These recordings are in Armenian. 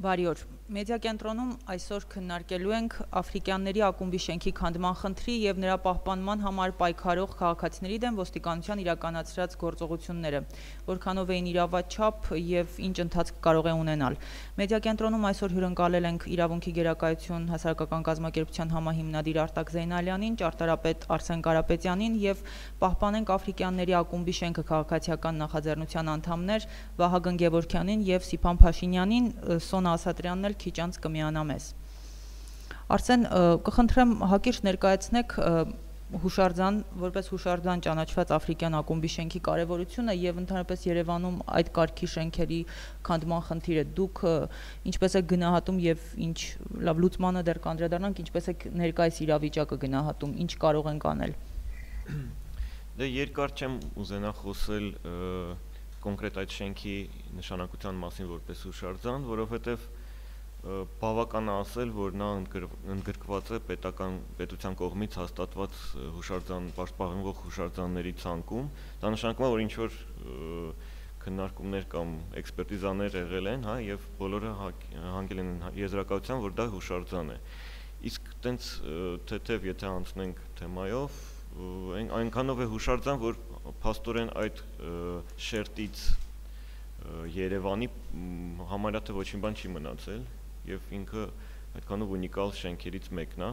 Բարիօր, Մեդիա կենտրոնում այսօր քննարկելու ենք Աֆրիկյանների ակումբի շենքի քանդման խնդրի եւ նրա պահպանման համար պայքարող քաղաքացիների դեմ ոստիկանության իրականացրած գործողությունները, որքանով էին իրավաչափ եւ ինչ ընթացք կարող է ունենալ։ Մեդիա կենտրոնում այսօր հյուրընկալել ենք Իրավունքի գերակայություն հասարակական կազմակերպության համահիմնադիր Արտակ Զեյնալյանին, ճարտարապետ Արսեն Կարապետյանին եւ պահպանենք Աֆրիկյանների ակումբի շենքը քաղաքացիական նախաձեռնության անդամներ Վահագն Գևորգյանին եւ Սիփան Փաշինյանին, Սոնա Ասատրյանն էլ քիչ անց կմիանա մեզ։ Արսեն, կխնդրեմ հակիրճ ներկայացնեք Հուշարձան, որպես Հուշարձան ճանաչված Աֆրիկյան ակումբի շենքի կարևորությունը եւ ընդհանրապես Երևանում այդ կարգի շենքերի քանդման խնդիրը։ Դուք ինչպես եք գնահատում եւ ինչ լավ լուծմանը դեռ կանդրադառնանք, ինչպես եք ներկայիս իրավիճակը գնահատում, ինչ կարող ենք անել։ Դե երկար չեմ ուզենա խոսել կոնկրետ այդ շենքի նշանակության մասին որպես Հուշարձան, որովհետև բավական է ասել, որ նա ընդգրկված է պետության կողմից հաստատված Հուշարձան պաշտպանվող Հուշարձանների ցանկում, դա նշանակում է, որ ինչ որ քննարկումներ կամ էքսպերտիզաներ եղել են, հա, եւ բոլորը հանգել են եզրակացության, որ դա Հուշարձան է։ Իսկ տենց թեթև եթե անցնենք թեմայով, այնքանով է Հուշարձան, որ փաստորեն այդ շերտից Երևանի համարյա թե ոչինչ բան չի մնացել եւ ինքը այդքանով ունիկալ շենքերից մեկն է։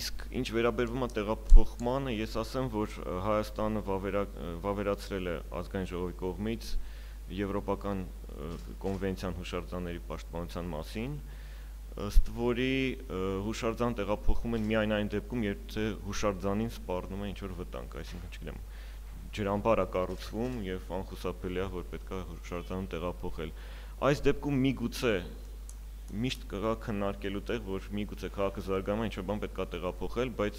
Իսկ ինչ վերաբերվում է տեղափոխմանը, ես ասեմ, որ Հայաստանը վավերացրել է ազգային ժողովի կողմից եվրոպական կոնվենցիան հուշարձանների պաշտպանության մասին, ըստ որի հուշարձան տեղափոխում են միայն այն դեպքում, եթե հուշարձանին սպառնում է ինչ-որ վտանգ, այսինքն չգիտեմ, ջրամբար է կառուցվում եւ անխուսափելի է, որ պետք է Հուշարձանում տեղափոխել։ Այս դեպքում միգուցե միշտ կա քննարկելու տեղ, որ միգուցե քաղաքը զարգանա, ինչ-որ բան պետք է տեղափոխել, բայց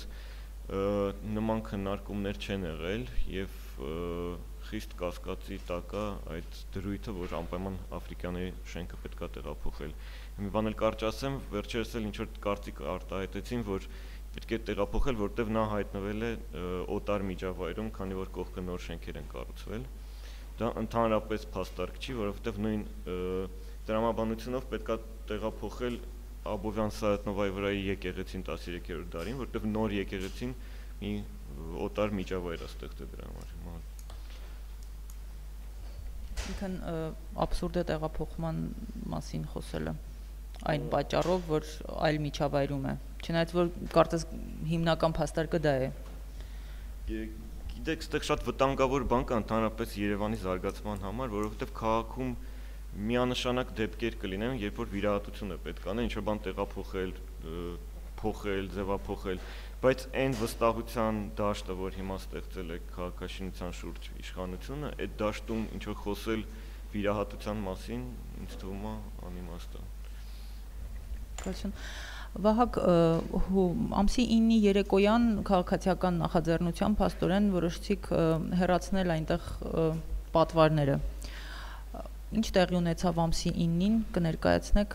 նման քննարկումներ չեն եղել եւ խիստ կասկածի տակ է այդ դրույթը, որ անպայման Աֆրիկյանների շենքը պետք է տեղափոխել։ Մի բան էլ կարճ ասեմ, վերջերս էլ ինչ-որ կարծիք արտահայտեցին, որ պետք է տեղափոխել, որտեղ նա հայտնվել է օտար միջավայրում, քանի որ կողքը նոր շենքեր են կառուցվել։ Դա ընդհանրապես փաստարկ չի, որովհետև նույն դրամաբանությունով պետք է տեղափոխել Աբովյան Սայատնովայի վրայի եկեղեցին 13-րդ դարին, որտեղ նոր եկեղեցին մի օտար միջավայր է ստեղծել դրա համար։ Ինքն աբսուրդ է տեղափոխման մասին խոսելը, այն պատճառով, որ այլ միջավայրում է։ Չնայած որ կարծես հիմնական փաստարկը դա է։ Գիտեք, այստեղ շատ վտանգավոր բան կա ընդհանրապես Երևանի զարգացման համար, որովհետև քաղաքում միանշանակ դեպքեր կլինեն, երբ որ վիրահատություն է պետք անել, ինչ-որ բան տեղափոխել, փոխել, ձևափոխել, բայց այն վստահության դաշտը, որ հիմա ստեղծել է քաղաքաշինության շուրջ իշխանությունը, այդ դաշտում ինչ որ խոսել վիրահատության մասին, ինձ թվում է անիմաստ է։ Վահագ, ամսի 9-ի երեկոյան քաղաքացիական նախաձեռնությամբ փաստորեն որոշեցիք հեռացնել այնտեղ պատվարները։ Ինչ տեղի ունեցավ ամսի 9-ին, կներկայացնեք,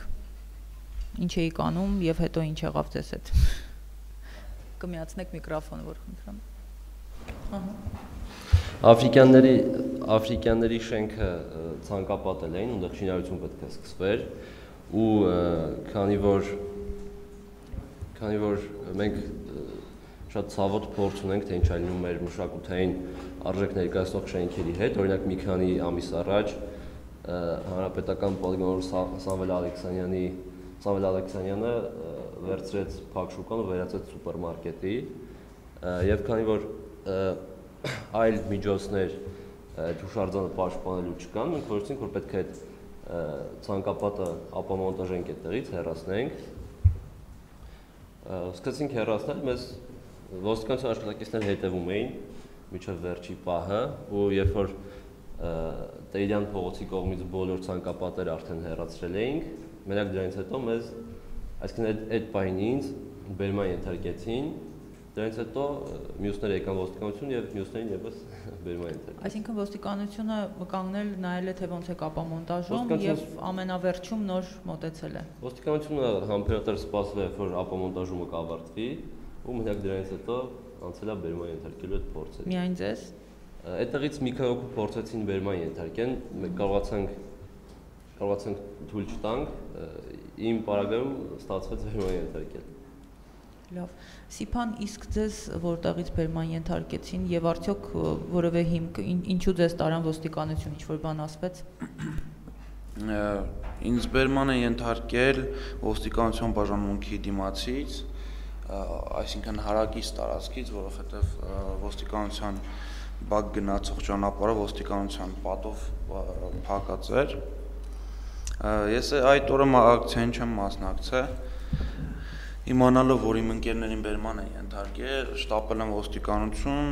ինչ էիք անում եւ հետո ինչ եղավ ձեզ հետ։ Կմիացնեք միկրոֆոնը, որ խնդրեմ։ Ահա։ Աֆրիկյանների շենքը ցանկապատել էին, այնտեղ շինարարություն պետք է սկսվեր, ու քանի որ մենք շատ ցավոտ փորձ ունենք, թե ինչ ալինում մեր մշակութային արժեք ներկայացնող շենքերի հետ, օրինակ մի քանի ամիս առաջ հանրապետական պատգամավոր Սամվել Ալեքսյանը վերցրեց փակշուկան ու վերածեց սուպերմարկետի, եւ քանի որ այլ միջոցներ Հուշարձանը պաշտպանելու չկան, մենք որոշեցինք, որ պետք է այդ ցանկապատը ապամոնտաժենք այդտեղից, հեռացնենք։ Սկսեցինք հեռացնել, մեզ ոստիկանության աշխատակիցները հետևում էին մինչև վերջի պահը, ու երբ որ Տերյան փողոցի կողմից բոլոր ցանկապատերը արդեն հեռացրել էինք, մենակ դրանից հետո մեզ, այսինքն այդ պահին ինձ բերման ենթարկեցին, դրանից հետո մյուսները եկան ոստիկանություն եւ մյուսներին եւս բերման ենթարկեցին։ Այսինքն ոստիկանությունը կանգնել նայել է, թե ոնց է ապամոնտաժում եւ ամենավերջում նոր մոտեցել է։ Ոստիկանությունը համբերատար սպասել է, որ ապամոնտաժումը կավարտվի, ու մենակ դրանից հետո անցել է բերման ենթարկելու այդ փորձը։ Միայն ձեզ։ Այդտեղից մի քանի օր փորձեցին բերման ենթարկեն, մենք կարողացանք Կարողացանք թույլ չտանք իմ պարագայում ստացվեց վերման ենթարկել։ Լավ, Սիփան, իսկ ձեզ որտեղից վերման ենթարկեցին եւ արդյոք որևէ հիմք ինչու ձեզ տարան ոստիկանություն, ինչ որ բան ասվեց։ Ինձ վերման են ենթարկել ոստիկանության բաժանմունքի դիմացից, այսինքն հարակից տարածքից, որովհետեւ ոստիկանության բակ գնացող ճանապարհը ոստիկանության պատով փակած էր։ Ես այդ օրը ակցիային չեմ մասնակցել, իմանալով, որ իմ ընկերներին բերման են ենթարկել, շտապել եմ ոստիկանություն,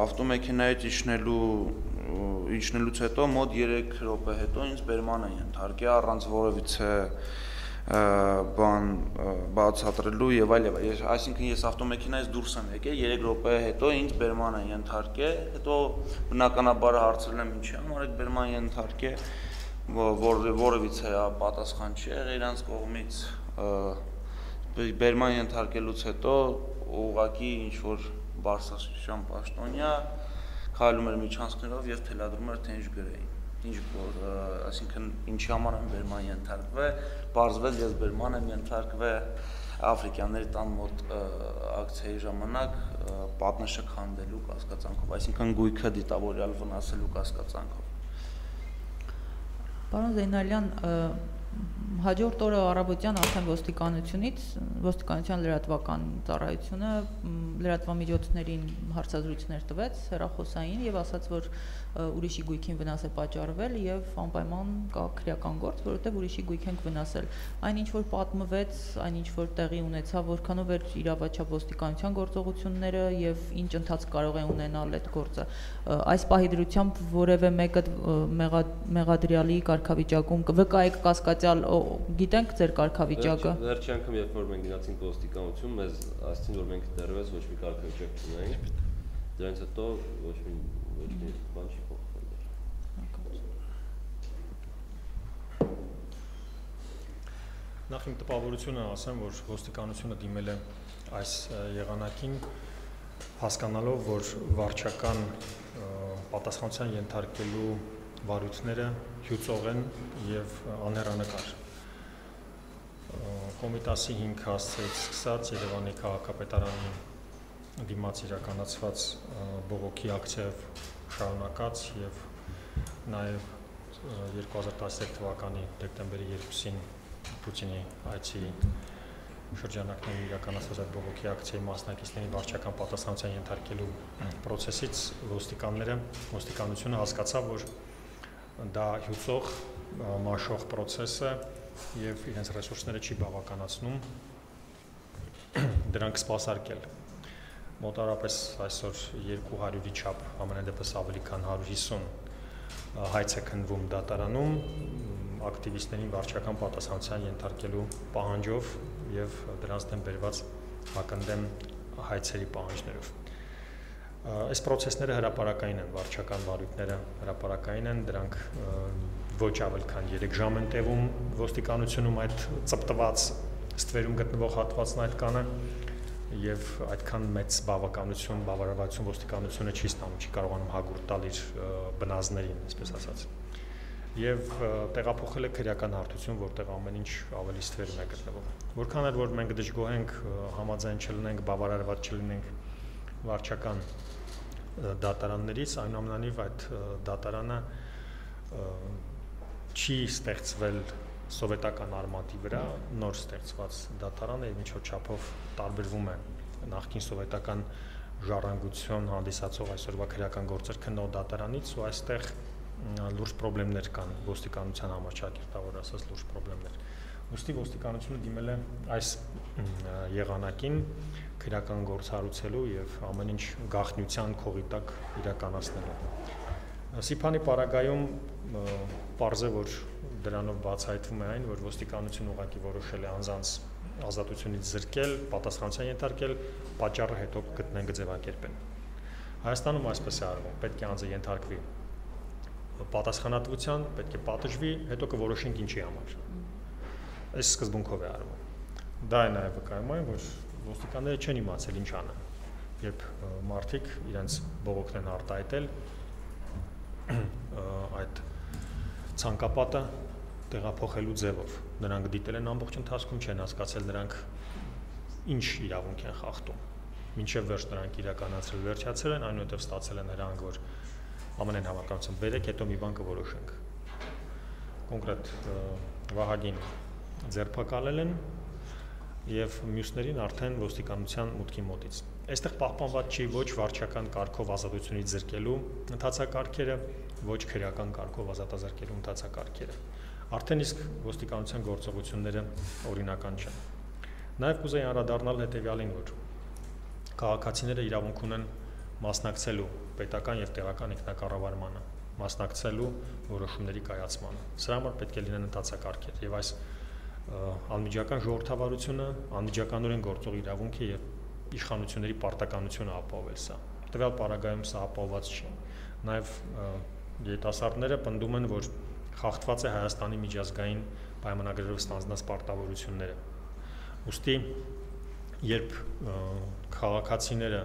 ավտոմեքենայից իջնելուց հետո մոտ 3 րոպե հետո ինձ բերման են ենթարկել, առանց որևիցե բան բացատրելու եւ այլ եւ այլ։ Այսինքն ես ավտոմեքենայից դուրս եմ եկել, 3 րոպե հետո ինձ բերման են ենթարկել, հետո բնականաբար հարցրել եմ ինչի համար այդ բերման ենթարկել, որևից է պատասխան չեղել իրանց կողմից, բերման ենթարկելուց հետո ուղղակի ինչ որ բարձրաստիճան պաշտոնյա քայլում էր միջանցքներով եւ թելադրում էր թե ինչ գրեին, ինչ որ, այսինքն ինչի համար եմ բերման ենթարկվել, բարձվել ես բերման եմ ենթարկվել Աֆրիկյանների տան մոտ ակցիայի ժամանակ պատնեշք հանդելու կասկածանքով, այսինքն գույքը դիտավորյալ վնասելու կասկածանքով։ Պարոն Զեյնալյան, հաջորդ օրը առավոտյան արդեն ոստիկանության լրատվական ծառայությունը լրատվամիջոցներին հարցազրույցներ տվեց հեռախոսային եւ ասաց, որ ուրիշի գույքին վնաս է պատճառվել եւ անպայման կա քրեական գործ, որովհետեւ ուրիշի գույք ենք վնասել։ Այն ինչ որ պատմվեց, այն ինչ որ տեղի ունեցավ, որքանով էր իրավաչափ ոստիկանության գործողությունները եւ ինչ ընթացք կարող է ունենալ այդ գործը։ Այս պահի դրությամբ որևէ մեկը մեղադրյալի կարգավիճակում կվկայեք կասկածյալ, գիտենք ձեր կարգավիճակը։ Վերջի անգամ երբ որ մենք գնացինք ոստիկանություն, մեզ ասացին, որ մենք դեռևս ոչ մի կարգավիճակ չունենք, դրանից հետո ոչ մի բան չի փոխվել։ Նախին տպավորությունը ասեմ, որ ոստիկանությունը դիմել է այս եղանակին, հասկանալով, որ վարչական պատասխանության ենթարկելու վարույթները հյուծող են և անհեռանկար։ Կոմիտասի 5 հասցեից սկսած Երևանի քաղաքապետարանի դիմաց իրականացված բողոքի ակցիայով շարունակած և նաև 2012 թվականի դեկտեմբերի 2-ին Պուտինի այցի շրջանակներում իրականացված այդ բողոքի ակցիայի մասնակիցների վարչական պատասխանության ենթարկելու պրոցեսից ոստիկանությունը հասկացավ, որ դա հյուծող, մաշող պրոցես է և իրենց ռեսուրսները չի բավականացնում դրանք սպասարկել։ Մոտարապես այսօր 200-ի չափ, ամենեդեպս ավելի քան 150 հայց է քննվում դատարանում ակտիվիստներին վարչական պատասխանության ենթարկելու պահանջով և դրանց դեմ բերված ակնդեմ հայցերի պահանջներով։ Այս պրոցեսները հրապարակային են, վարչական վարույթները հրապարակային են, դրանք ոչ ավել քան 3 ժամ են տևում ոստիկանությունում այդ ծպտված ստվերում գտնվող հատվածն այդքանը եւ այդքան մեծ բավարարվածություն ոստիկանությունը չի ստանում, չի կարողանում հագուրդ տալ իր բնազներին, այսպես ասած։ Եվ տեղափոխել է քրեական հարթություն, որտեղ ամեն ինչ ավելի ստվերում է գտնվում։ Որքան էլ որ մենք դժգոհենք, համաձայն չլինենք, բավարարված չլինենք վարչական դատարաններից, այնուամենայնիվ այդ դատարանը չի ստեղծվել սովետական արմատի վրա, նոր ստեղծված դատարանը եւ ինչ-որ չափով տարբերվում է նախկին սովետական ժառանգություն հանդիսացող այսօրվա քրեական գործեր քննող դատարանից, ու այստեղ լուրջ խնդիրներ կան ոստիկանության համար, ճակերտավոր ասած լուրջ խնդիրներ։ Ուստի ոստիկանությունը դիմել է այս եղանակին քրական գործ հարուցելու եւ ամեն ինչ գաղտնիության քողի տակ իրականացնելու։ Սիփանի պարագայում պարզ է, որ դրանով բացահայտվում է այն, որ ոստիկանությունը ուղղակի որոշել է անձանց ազատությունից զրկել, պատասխանության ենթարկել, պատճառը հետո գտնենք ձևակերպեն։ Հայաստանում այսպես է արվում, պետք է անձը ենթարկվի պատասխանատվության, պետք է պատժվի, հետո կորոշենք ինչի համար։ Այս սկզբունքով է արվում։ Դա է նաև վկայում այն, որ ոստիկանները չեն իմացել ինչ անեն, երբ մարդիկ իրենց բողոքն են արտահայտել, այդ ցանկապատը տեղափոխելու ձևով, նրանք դիտել են ամբողջ ընթացքում, չեն հասկացել նրանք ինչ իրավունք են խախտում, մինչև վերջ նրանք իրականացրել վերջացել են, այնուհետև ստացել են հրանք, որ ԱՄՆ-ն համակարգում վերեք, հետո մի բան կորոշենք, կոնկրետ Վահագին ձերբակալել են և մյուսներին արդեն ոստիկանության մուտքի մոտից։ Այստեղ պահպանված չի ոչ վարչական կարգով ազատությունից զրկելու ընթացակարգերը, ոչ քրեական կարգով ազատազրկելու ընթացակարգերը։ Արդեն իսկ ոստիկանության գործողությունները օրինական չեն։ Նաև կուզեի անդրադառնալ հետևյալին, որ քաղաքացիները իրավունք ունեն մասնակցելու պետական և տեղական ինքնակառավարմանը, մասնակցելու որոշումների կայացմանը։ Սրա համար պետք է լինեն ընթացակարգեր և այս անմիջական ժողովրդավարությունը, անմիջականորեն գործող իրավունքը և իշխանությունների պարտականությունը ապահովել սա։ Տվյալ պարագայում սա ապահովված չի։ Նաև երիտասարդները պնդում են, որ խախտված է Հայաստանի միջազգային պայմանագրերով ստանձնած պարտավորությունները։ Ուստի, երբ քաղաքացիները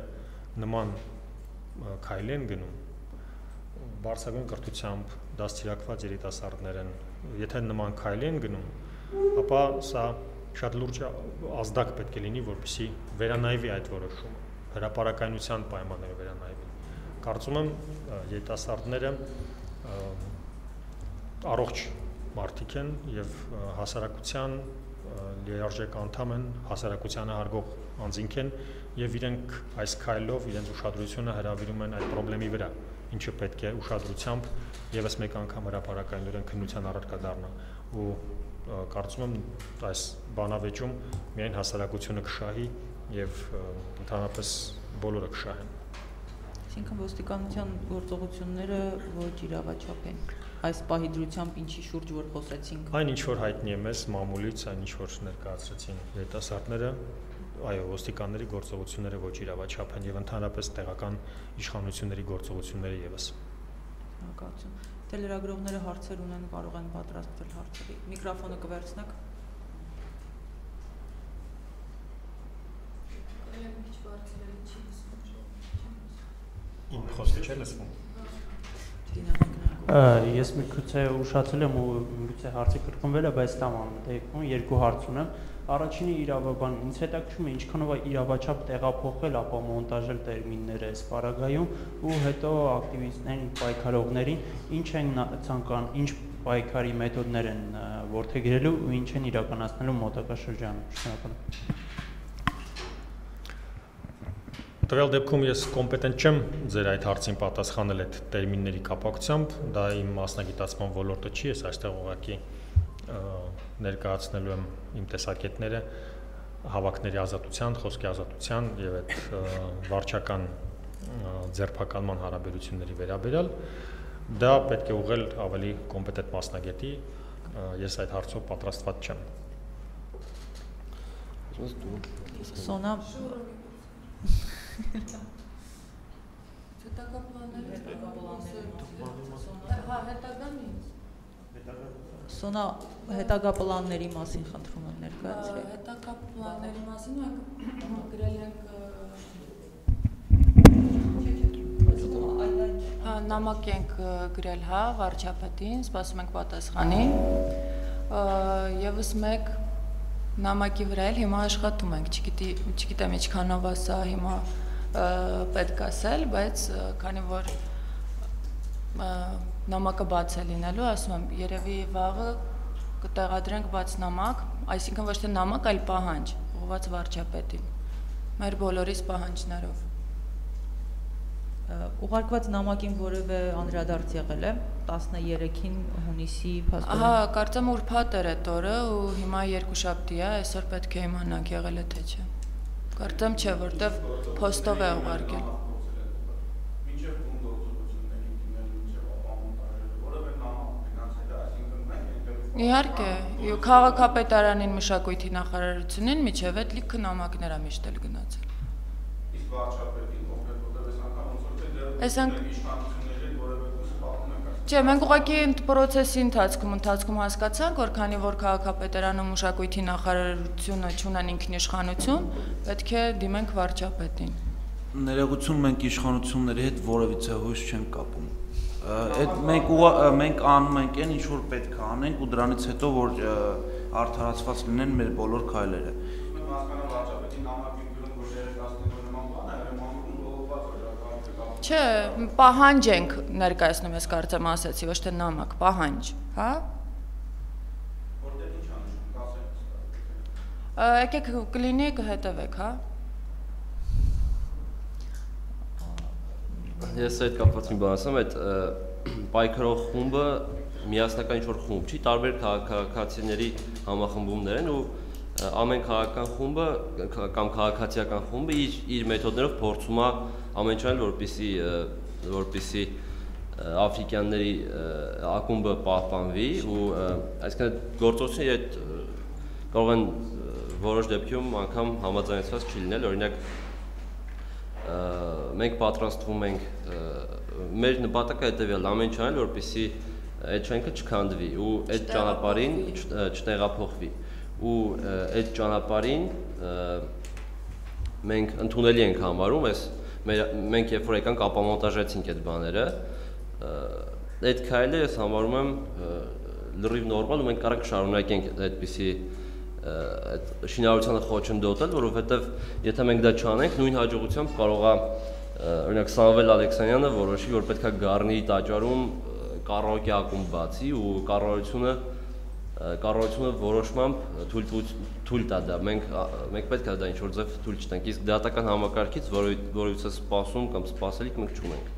նման քայլ են գնում, բարձրագույն կրթությամբ դաստիարակված երիտասարդներ են, եթե նման քայլ են գնում, ապա սա շատ լուրջ ազդակ պետք է լինի, որպեսզի վերանայվի այդ որոշումը, հրապարակայնության պայմաններով վերանայվի։ Կարծում եմ երիտասարդները առողջ մարդիկ են և հասարակության լիարժեք անդամ են, հասարակությանը հարգող անձինք են և իրենք այս քայլով իրենց ուշադրությունը հրավիրում են այդ պրոբլեմի վրա, ինչը պետք է ուշադրությամբ ևս մեկ անգամ հրապարակայնորեն քննության առարկա դառնա ու կարծում եմ այս բանավեճում միայն հասարակությունը կշահի և ընդհանրապես բոլորը կշահեն։ Այսինքն ոստիկանության գործողությունները ոչ իրավաչափ են։ Այս պահի դրությամբ ինչի շուրջ որ խոսեցինք։ Այն ինչ որ հայտնի է մեզ մամուլից, այն ինչ որ ներկայացրեցին երիտասարդները, այո, ոստիկանների գործողությունները ոչ իրավաչափ են և ընդհանրապես տեղական իշխանությունների գործողությունները ևս։ Տելերագրողները հարցեր ունեն, կարող են պատրաստվել հարցերի։ Միկրոֆոնը կվերցնեք։ Իմ խոսքը չէ լսվում։ Ես միգուցե ուշացել եմ ու միգուցե հարցը կրկնվել է, բայց տաման դեպքում երկու հարց ունեմ։ Առաջինը իրավաբան, ինձ հետաքրքրում է ինչքանով է իրավաչափ տեղափոխվել, ապա մոնտաժել տերմինները այս պարագայում ու հետո ակտիվիստներին, պայքարողներին ինչ են ցանկանում, ինչ պայքարի մեթոդներ են որդեգրելու ու ինչ են իրականացնելու մոտակա շրջանում։ Շնորհակալություն։ Տվյալ դեպքում ես կոմպետենտ չեմ ձեր այդ հարցին պատասխանել այդ տերմինների կապակցությամբ, դա իմ մասնագիտացման ոլորտը չի, ես այստեղ ուղղակի ներկայացնելու եմ իմ տեսակետները հավաքների ազատության, խոսքի ազատության և այդ վարչական ձերբակալման հարաբերությունների վերաբերյալ, դա պետք է ուղղել ավելի կոմպետենտ մասնագետի, ես այդ հարցով պատրաստված չեմ։ Սոնա Սոնա, հետագա պլանների մասին խնդրում եմ ներկայացրել։ Հետագա պլանների մասին գրել ենք նամակ ենք գրել վարչապետին, սպասում ենք պատասխանի։ Եվս մեկ նամակի վրա էլ հիմա աշխատում ենք, չգիտեմ ինչքանով ասա հիմա պետք ասել, բայց քանի որ նամակը բաց է լինելու, ասում եմ, երևի վաղը կտեղադրենք բաց նամակ, այսինքն ոչ թե նամակ, այլ պահանջ, ուղղված վարչապետին, մեր բոլորիս պահանջներով։ Ուղարկված նամակին որևէ անդրադարձ եղել է 13-ին հունիսի փաստորեն։ Ահա, կարծեմ ուրբաթ էր այդ օրը ու հիմա երկուշաբթի է, այսօր պետք է իմանանք եղել է թե չէ։ Կարծեմ չէ, որտեվ փոստով է ուղարկել։ Իհարկե, քաղաքապետարանին մշակույթի նախարարությունին միջև այդ լիքը նամակներ է միշտ էլ գնացել։ Մենք ուղղակի պրոցեսի ընթացքում հասկացանք, որ քանի որ քաղաքապետարանում մշակույթի նախարարությունը չունեն ինքնիշխանություն, պետք է դիմենք վարչապետին։ Ներողություն, մենք իշխանությունների հետ որևիցե հույս չենք կապում։ Մենք անում ենք այն ինչ որ պետք է անենք ու դրանից հետո որ արդարացված լինեն մեր բոլոր քայլերը։ Չէ, պահանջ ենք ներկայացնում, ես կարծեմ ասեցի, ոչ թե նամակ, պահանջ, հա։ Եկեք կլինի կհետևեք, հա։ Ես այդ կապված մի բան ասեմ, այդ պայքարող խումբը միասնական ինչ-որ խումբ չի, տարբեր քաղաքացիների համախմբումներ են ու ամեն քաղաքական խումբը կամ քաղաքացիական խումբը իր մեթոդներով փորձում է ամեն ինչ անել, որպեսզի աֆրիկյանների ակումբը պահպանվի ու այսինքն գործողությունը այդ կարող են որոշ դեպքերում անգամ համաձայնեցված չլինել, օրինակ Մենք պատրաստվում ենք մեր նպատակը հետևյալն է ամեն ինչ անել որպեսզի այդ շենքը չքանդվի ու այդ ճանապարհին չտեղափոխվի ու այդ ճանապարհին մենք ընդունելի ենք համարում այս մենք երբ որ եկանք ապամոնտաժեցինք այդ բաները այդ քայլը ես համարում եմ լրիվ նորմալ ու մենք կարող ենք շարունակենք այդպիսի շինարարությանը խոչընդոտել, որովհետև եթե մենք դա չանենք, նույն հաջողությամբ կարող է օրինակ Սամվել Ալեքսյանը որոշի, որ պետք է գառնի տաճարում կարաոկե ակումբ բացի ու կառավարությունը որոշմամբ թույլ տա դա։ Մենք պետք է դա ինչ որ ձև թույլ չտանք, իսկ դատական համակարգից որից է սպասում կամ սպասելիք մենք չունենք։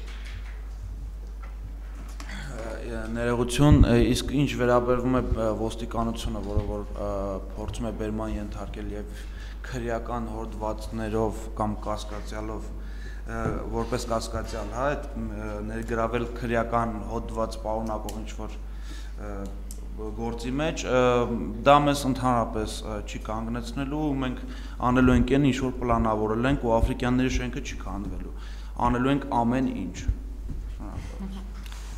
Ներողություն, իսկ ինչ վերաբերվում է ոստիկանությունը, որը որ փորձում է բերման ենթարկել եւ քրեական հորդվածներով կամ կասկածյալով, որպես կասկածյալ, հա, այդ ներգրավել քրեական հոդված պարունակող ինչ որ գործի մեջ, դա մեզ ընդհանրապես չի կանգնեցնելու, մենք անելու ենք այն ինչ որ պլանավորել ենք ու աֆրիկյանների շենքը չի քանդվելու։ Անելու ենք ամեն ինչ։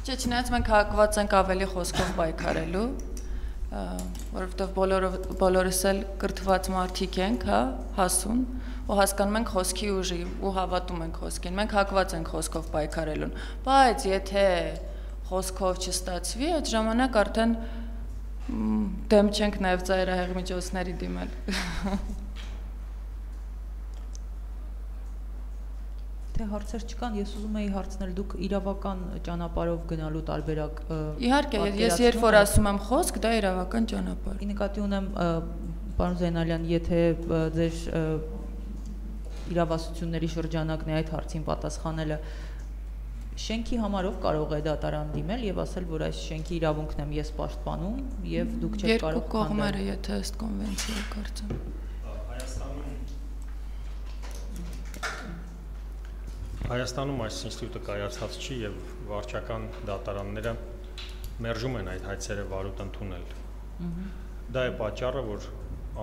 Չէ, չնայած մենք հակված ենք ավելի խոսքով պայքարելու, որովհետև բոլորս էլ կրթված մարդիկ ենք, հա, հասուն, ու հասկանում ենք խոսքի ուժի ու հավատում ենք խոսքին, մենք հակված ենք խոսքով պայքարելուն, բայց եթե խոսքով չստացվի, այդ ժամանակ արդեն դեմ չենք նաև ծայրահեղ միջոցների դիմել։ Թե հարցեր չկան, ես ուզում եի հարցնել, դուք իրավական ճանապարհով գնալու տարբերակ Իհարկե, ես երբ որ ասում եմ խոսք, դա իրավական ճանապարհ։ Ի նկատի ունեմ, պարոն Զեյնալյան, եթե ձեր իրավասությունների շրջանակն է այդ հարցին պատասխանելը, շենքի համարով կարող է դատարան դիմել եւ ասել, որ այս շենքի իրավունքն եմ ես պաշտպանում եւ դուք չեք կարող կողմերը, եթե ըստ կոնվենցիայի կարծեմ։ Հայաստանում այս ինստիտուտը կայացած չի եւ վարչական դատարանները մերժում են այդ հայցերը վարուտ ընդունել։ Դա է պատճառը, որ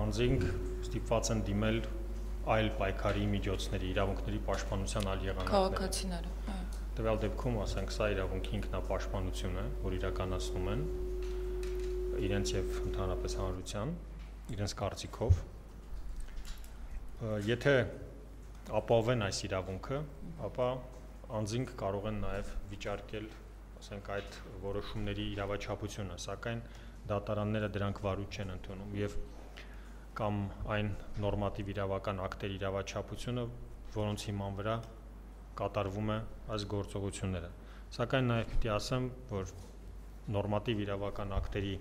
անձինք ստիպված են դիմել այլ պայքարի միջոցների, իրավունքների պաշտպանության այլ եղանակները։ Քաղաքացիները, այո։ Տվյալ դեպքում, ասենք, սա իրավունքի ինքնապաշտպանությունն է, որ իրականացնում են իրենց եւ ընդհանրապես հանրության, իրենց կարծիքով։ Եթե ապավեն այս իրավունքը, ապա անձինք կարող են նաև վիճարկել, ասենք, այդ որոշումների իրավաչափությունը, սակայն դատարանները դրանք վարույթ չեն ընդունում եւ կամ այն նորմատիվ իրավական ակտերի իրավաչափությունը, որոնց հիման վրա կատարվում է այս գործողությունները։ Սակայն նաև պիտի ասեմ, որ նորմատիվ իրավական ակտերի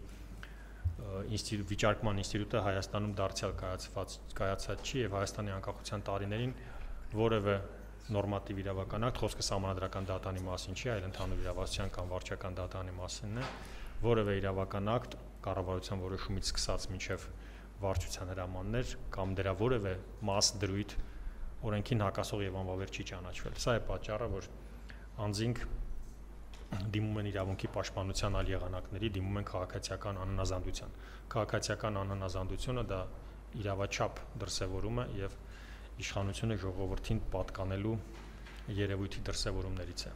վիճարկման ինստիտուտը Հայաստանում դարձյալ կայացած չի եւ Հայաստանի անկախության տարիներին որևէ նորմատիվ իրավական ակտ, խոսքը համանդրական դատարանի մասին չի, այլ ընդհանուր իրավասության կամ վարչական դատարանի մասին է, որևէ իրավական ակտ կառավարության որոշումից սկսած մինչեւ վարչության հրամաններ կամ դրա որևէ մաս դրույթ օրենքին հակասող եւ անվավեր չի ճանաչվել։ Սա է պատճառը, որ անձինք դիմում են իրավունքի պաշտպանության այլ եղանակների, դիմում են քաղաքացիական անհնազանդության։ Քաղաքացիական անհնազանդությունը դա իրավաչափ դրսևորում է եւ իշխանությունը ժողովրդին պատկանելու երևույթի դրսևորումներից է։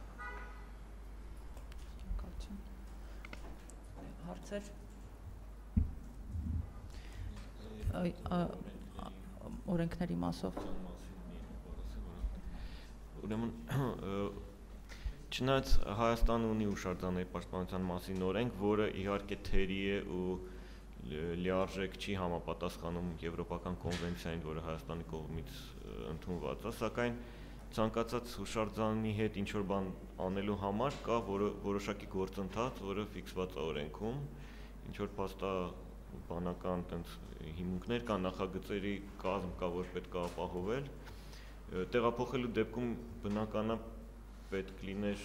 Հարցեր։ Օրենքների մասով։ Ուրեմն Չնայած Հայաստանը ունի Հուշարձանների պաշտպանության մասին օրենք, որը իհարկե թերի է ու լիարժեք չի համապատասխանում եվրոպական կոնվենցիային, որը Հայաստանի կողմից ընդունված է, սակայն ցանկացած Հուշարձանի հետ ինչ որ բան անելու համար կա որոշակի գործընթաց, որը ֆիքսված է օրենքում, ինչ որ փաստա բանական հիմունքներ կան, նախագծերի կազմ կա, որ պետք է ապահովել, տեղափոխելու դեպքում բնականաբար պետք լիներ,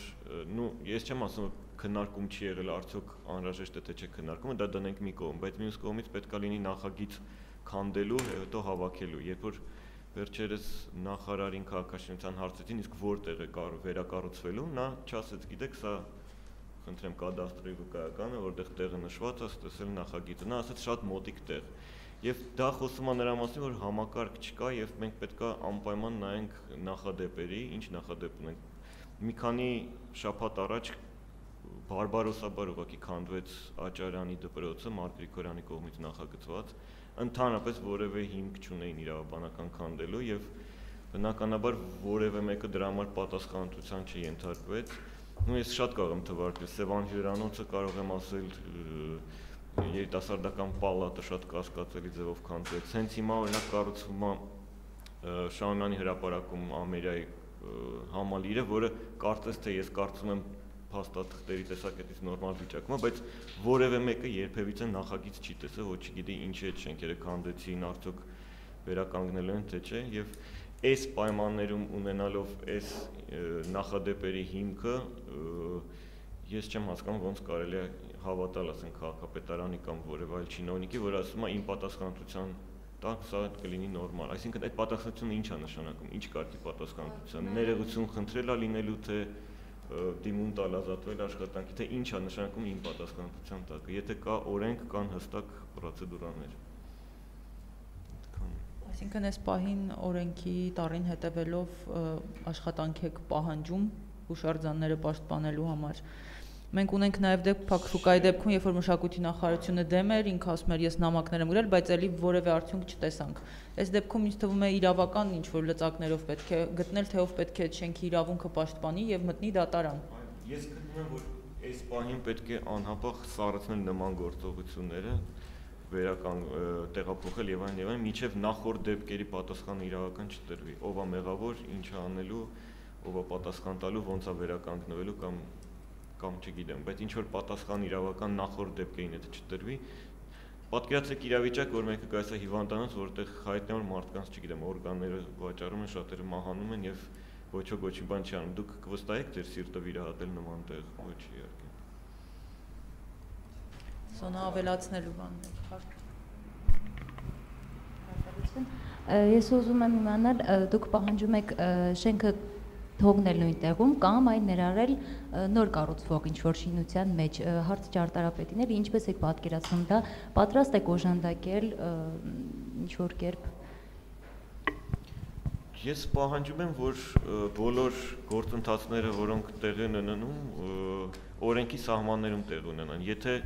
նու ես չեմ ասում քննարկում չի եղել, արդյոք անհրաժեշտ է թե չէ քննարկումը, դա դնենք մի կողմ, բայց մյուս կողմից պետք է լինի նախագիծ քանդելու, հետո հավաքելու, երբ որ վերջերս նախարարին քաղաքաշինության հարցին իսկ որտեղ է վերակառուցվելու, նա չասեց, գիտեք, սա խնդրեմ կադաստրի վկայականը, որտեղ տեղը նշված է, տեսել նախագիծը, նա ասաց շատ մոտիկ տեղ։ Եվ դա խոսում է նրա մասին, որ համակարգ չկա եւ մենք պետք է անպայման նայենք նախադեպերի, ինչ նախադեպ ունենք։ Մի քանի շաբաթ առաջ բարբարոսաբար ուղղակի քանդվեց Աճարյանի դպրոցը, Մարտ Գրիգորյանի կողմից նախագծված, ընդհանրապես որևէ հիմք չունեին իրավաբանական քանդելու եւ բնականաբար որևէ մեկը դրա համար պատասխանատվության չենթարկվեց։ Ու ես շատ կարող եմ թվարկել, Սևան հյուրանոցը կարող եմ ասել երիտասարդական պալատը շատ կասկածելի ձևով քանդվեց։ Հենց հիմա օրինակ կառուցվում է Շահումյանի հրապարակում Ամերիկայի համալիրը, որը կարծես թե ես կարծում եմ փաստաթղթերի տեսակետից նորմալ վիճակում է, բայց որևէ մեկը երբևիցե նախագիծ չի տեսել, ոչ գիտի ինչ է այդ շենքերը քանդեցին, արդյոք վերականգնելու են թե չէ, եւ այս պայմաններում ունենալով այս նախադեպերի հիմքը ես չեմ հասկանում ոնց կարելի է հավատալ, ասենք, քաղաքապետարանի կամ որևէ այլ չինովնիկի, որ ասում է իմ պատասխանատվության տակ սա կլինի նորմալ, այսինքն այդ պատասխանատվությունը ի՞նչ է նշանակում, ի՞նչ կարգի պատասխանատվության, ներողություն խնդրելա լինելու, թե դիմում տալ ազատվել աշխատանքի, թե ի՞նչ է նշանակում իմ պատասխանատվության տակ, եթե կա օրենք, կան հստակ պրոցեդուրաներ։ Այսինքն այս պահին օրենքի տառին հետևելով աշխատանք եք պահանջում հուշարձանները պաշտպանելու համար։ Մենք ունենք նաև Փաքրուկայի դեպքում, երբ որ մշակույթի նախարարությունը դեմ էր, ինքը ասում էր, ես նամակներ եմ գրել, բայց ելի որևէ արդյունք չտեսանք։ Այս դեպքում ինձ թվում է իրավական ինչ որ լծակներով պետք է գտնել, թե ով պետք է շենքի իրավունքը պաշտպանի եւ մտնի դատարան։ Ես գտնում եմ, որ այս պահին պետք է անհապաղ սառեցնել նման գործողությունները, տեղափոխել եւ այլն, մինչեւ նախորդ դեպքերի պատասխանը իրավական չտրվի։ Ով է մեղավոր, ինչ է անելու, ով է պատասխան տալու, ոնց է վերականգնվելու կամ չգիտեմ, բայց ինչ որ պատասխան իրավական նախորդ դեպքերին եթե չտրվի, պատկերացրեք իրավիճակ, որ մեկը գայս է հիվանդանոց, որտեղ հայտնի մարդկանց, չգիտեմ, օրգանները վաճառում են, շատերը մահանում են եւ ոչ ոք ոչի բան չի անում։ Դուք կվստահեք ձեր սիրտը վիրահատել նման տեղ, ոչ իհարկե։ Սոնա ավելացնելու բաններ, հարցը։ Ես ուզում եմ իմանալ, դուք պահանջում եք շենքը թողնել նույն տեղում կամ այն ներառել նոր կառուցվող ինչ-որ շինության մեջ, հարցը ճարտարապետին է, ինչպես եք պատկերացնում դա, պատրաստ եք օժանդակել ինչ-որ կերպ։ Ես պահանջում եմ, որ բոլոր գործընթացները, որոնք տեղի են ունենում, օրենքի սահմաններում տեղի ունենան։ Եթե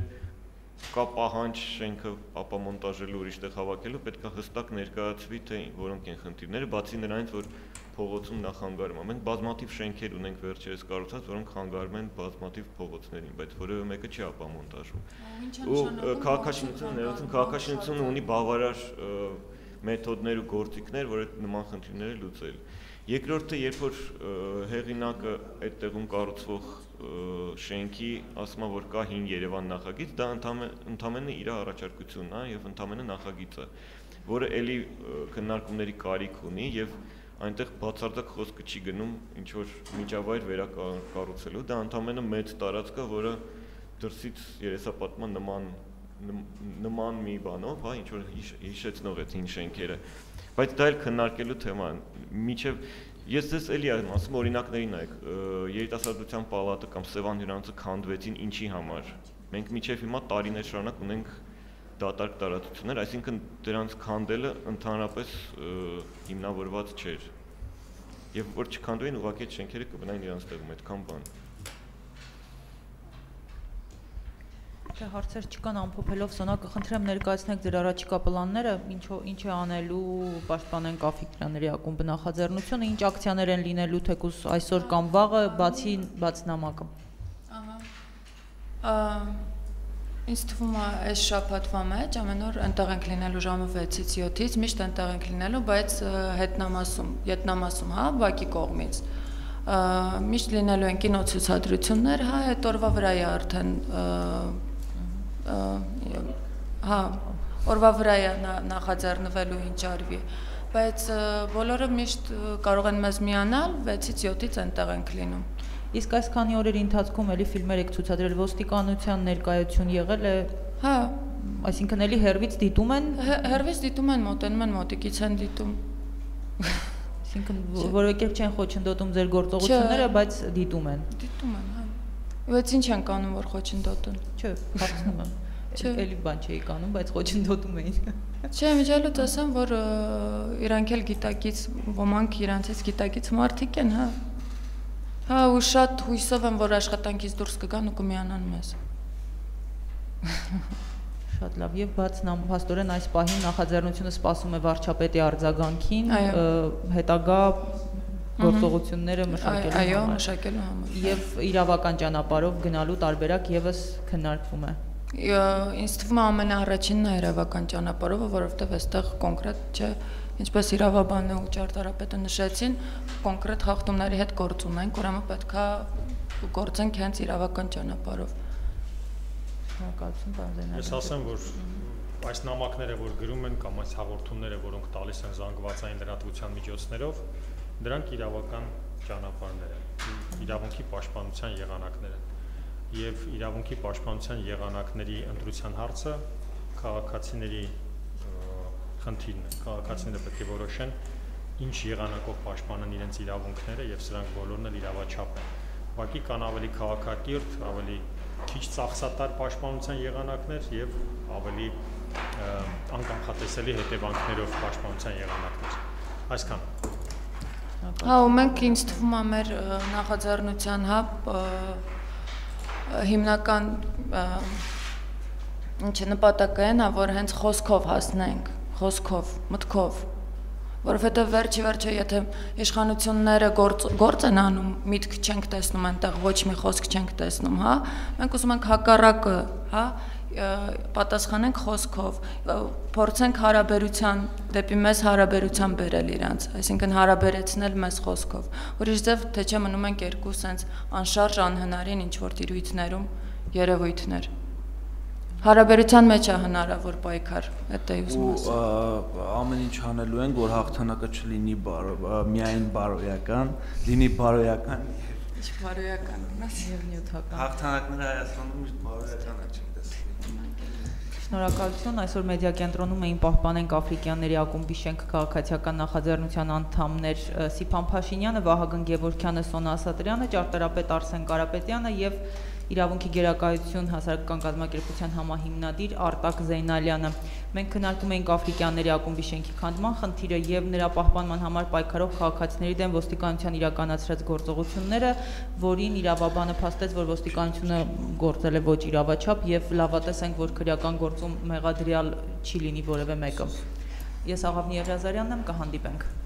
կա պահանջ շենքը ապամոնտաժելու, ուրիշտեղ հավաքելու, պետք է հստակ ներկայացվի, թե որոնք են խնդիրները, բացի նրանից, որ փողոցում նա խանգարում է։ Մենք բազմաթիվ շենքեր ունենք վերջերս կառուցած, որոնք խանգարում են բազմաթիվ փողոցներին, բայց որևէ մեկը չի ապամոնտաժում։ Ու քաղաքաշինությունը ունի բավարար մեթոդներ ու գործիքներ, որ այդ նման խնդիրները լուծել։ Երկրորդը, երբ որ հեղինակը այդ տեղում կառուցվող շենքի ասում է, որ կա 5 Երևան նախագիծ, դա ընդամենը իր առաջարկությունն է եւ ընդամենը նախագիծը, որը ելի քննարկումների կարիք ունի եւ այնտեղ բացարձակ խոսքը չի գնում ինչ որ միջավայր վերակառուցելու, դա ընդամենը մեծ տարածք է, որը դրսից երեսապատման նման մի բանով, հա, ինչ որ հիշեցնող է հին շենքերը, բայց դա էլ քննարկելու թեմա է։ Միչև ես ձեզ էլի եմ ասում, օրինակների նայեք, երիտասարդության պալատը կամ Սևան հյուրանոցը քանդվեցին ինչի համար։ Մենք միչև հիմա տարիներ շարունակ ունենք դատարկ տարածություններ, այսինքն դրանց քանդելը ընդհանրապես հիմնավորված չէր։ Եվ որ չքանդվեին, ուղղակի այդ շենքերը կմնային իրանց տեղում, այդքան բան։ Թե հարցեր չկան ամփոփելով Սոնա կխնդրեմ ներկայացնեք ձեր առաջիկա պլանները, ինչ է անելու պաշտպանենք Աֆրիկյանների ակումբի նախաձեռնությունը, ինչ ակցիաներ են լինելու թեկուզ այսօր կամ վաղը, բացի բացնամակը։ Ահա։ Ինչ թվում է այս շաբաթվա մեջ ամեն օր ընտեղ ենք լինելու ժամը 6-ից 7-ից, միշտ ընտեղ ենք լինելու, բայց հետնամասում, հա, բակի կողմից։ Միշտ լինելու են կինոցուցադրություններ, հա, այդ օրվա վրա է արդեն հա, օրվա վրա է նախաձեռնվելու ինչ արվի, բայց բոլորը միշտ կարող են մեզ միանալ 6-ից 7-ից ընտեղ ենք լինում։ Իսկ այս քանի օրերի ընթացքում էլի ֆիլմեր եք ցուցադրել, ոստիկանության ներկայություն եղել է։ Հա, այսինքն էլի հերվից դիտում են։ Հերվից դիտում են, մոտենում են, մոտիկից են դիտում։ Այսինքն որևէ կերպ չեն խոչընդոտում ձեր գործողությունները, բայց դիտում են։ Դիտում են, հա։ Բայց ի՞նչ են անում, որ խոչընդոտեն։ Չէ, հարցնում եմ։ Էլի բան չէի անում, բայց խոչընդոտում էին։ Չէ, միջալուց ասեմ, որ իրանք էլ գիտակից, ոմանք իրանցից գիտակից մարդիկ են, հա։ Հա, ու շատ հույսով եմ, որ աշխատանքից դուրս կգան ու կմիանան մեզ։ Շատ լավ, եւ բացնամ, հաստորեն այս պահին նախաձեռնությունը սպասում է վարչապետի արձագանքին, հետագա գործողությունները մշակելու համար։ Այո, մշակելու համար։ Եվ իրավական ճանապարհով գնալու տարբերակ եւս քննարկվում է։ Ինձ թվում է ամենաառաջինն է իրավական ճանապարհով, որովհետեւ այստեղ կոնկրետ չէ, ինչպես իրավաբանը ու ճարտարապետը նշեցին, կոնկրետ հաղթումների հետ գործ ունենք, ուրեմն պետք է գործենք հենց իրավական ճանապարհով։ Ես ասեմ, որ այս նամակները, որ գրում են, կամ այս հաղորդումները, որոնք տալիս են զանգվածային լրատվության միջոցներով, դրանք իրավական ճանապարհներ են, իրավունքի պաշտպանության եղանակներ են։ Եվ իրավունքի պաշտպանության եղանակների ընտրության հարցը քաղաքացիների խնդիրն է, քաղաքացիները պետք է որոշեն ինչ եղանակով պաշտպանեն իրենց իրավունքները եւ սրանք բոլորն էլ իրավաչափ են։ Ուղղակի կան ավելի քաղաքակիրթ, ավելի քիչ ծախսատար պաշտպանության եղանակներ եւ ավելի անկանխատեսելի հետևանքներով պաշտպանության եղանակներ։ Այսքան։ Հա, ու մենք ինձ թվում է մեր նախաձեռնության հա հիմնական ինչը նպատակը այն է, որ հենց խոսքով հասնենք, խոսքով, մտքով, որովհետև վերջ ի վերջո, եթե իշխանությունները գործ են անում, միտք չենք տեսնում այնտեղ, ոչ մի խոսք չենք տեսնում, հա, մենք ուզում ենք հակառակը, հա, պատասխանենք խոսքով, փորձենք հարաբերության, դեպի մեզ հարաբերության բերել իրանց, այսինքն հարաբերեցնել մեզ խոսքով, ուրիշ ձև թե չէ մնում ենք երկու սենց անշարժ անհնարին ինչ-որ տիրույթներում երևույթներ։ Հարաբերության մեջ է հնարավոր պայքար, այդ է ուզում ասում։ Ամեն ինչ անելու ենք, որ հաղթանակը չլինի միայն բարոյական, լինի բարոյական։ Ինչ բարոյական, մնաց եւ նյութական։ Հաղթանակները Հայաստանում միշտ բարոյական չեն տեսնում։ Շնորհակալություն, այսօր Մեդիա կենտրոնում էին պահպանենք Աֆրիկյանների ակումբի շենք քաղաքացիական նախաձեռնության անդամներ Սիփան Փաշինյանը, Վահագն Գևորգյանը, Սոնա Ասատրյանը, ճարտարապետ Արսեն Կարապետյանը եւ Իրավունքի գերակայություն հասարակական կազմակերպության համահիմնադիր Արտակ Զեյնալյանը։ Մենք քննարկում ենք Աֆրիկյանների ակումբի շենքի քանդման խնդիրը եւ նրա պահպանման համար պայքարող քաղաքացիների դեմ ոստիկանության իրականացրած գործողությունները, որին իրավաբանը փաստեց, որ ոստիկանությունը գործել է ոչ իրավաչափ եւ լավատես ենք, որ քրեական գործում մեղադրյալ չի լինի որևէ մեկը։ Ես Աղավնի Եղիազարյանն եմ, կհանդիպենք։